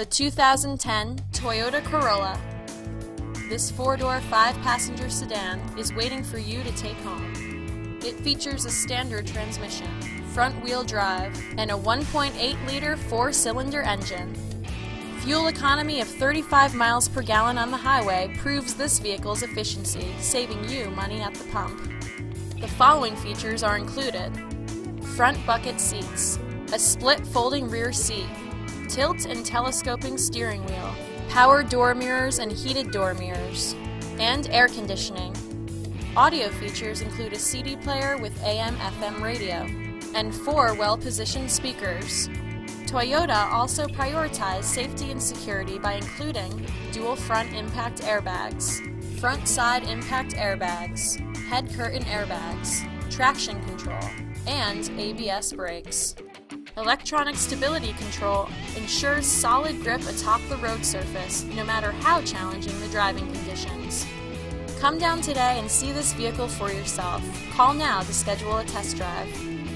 The 2010 Toyota Corolla. This four-door, five-passenger sedan is waiting for you to take home. It features a standard transmission, front-wheel drive, and a 1.8-liter four-cylinder engine. Fuel economy of 35 miles per gallon on the highway proves this vehicle's efficiency, saving you money at the pump. The following features are included: front bucket seats, a split folding rear seat, tilt and telescoping steering wheel, power door mirrors and heated door mirrors, and air conditioning. Audio features include a CD player with AM/FM radio and four well-positioned speakers. Toyota also prioritized safety and security by including dual front impact airbags, front side impact airbags, head curtain airbags, traction control, and ABS brakes. Electronic stability control ensures solid grip atop the road surface, no matter how challenging the driving conditions. Come down today and see this vehicle for yourself. Call now to schedule a test drive.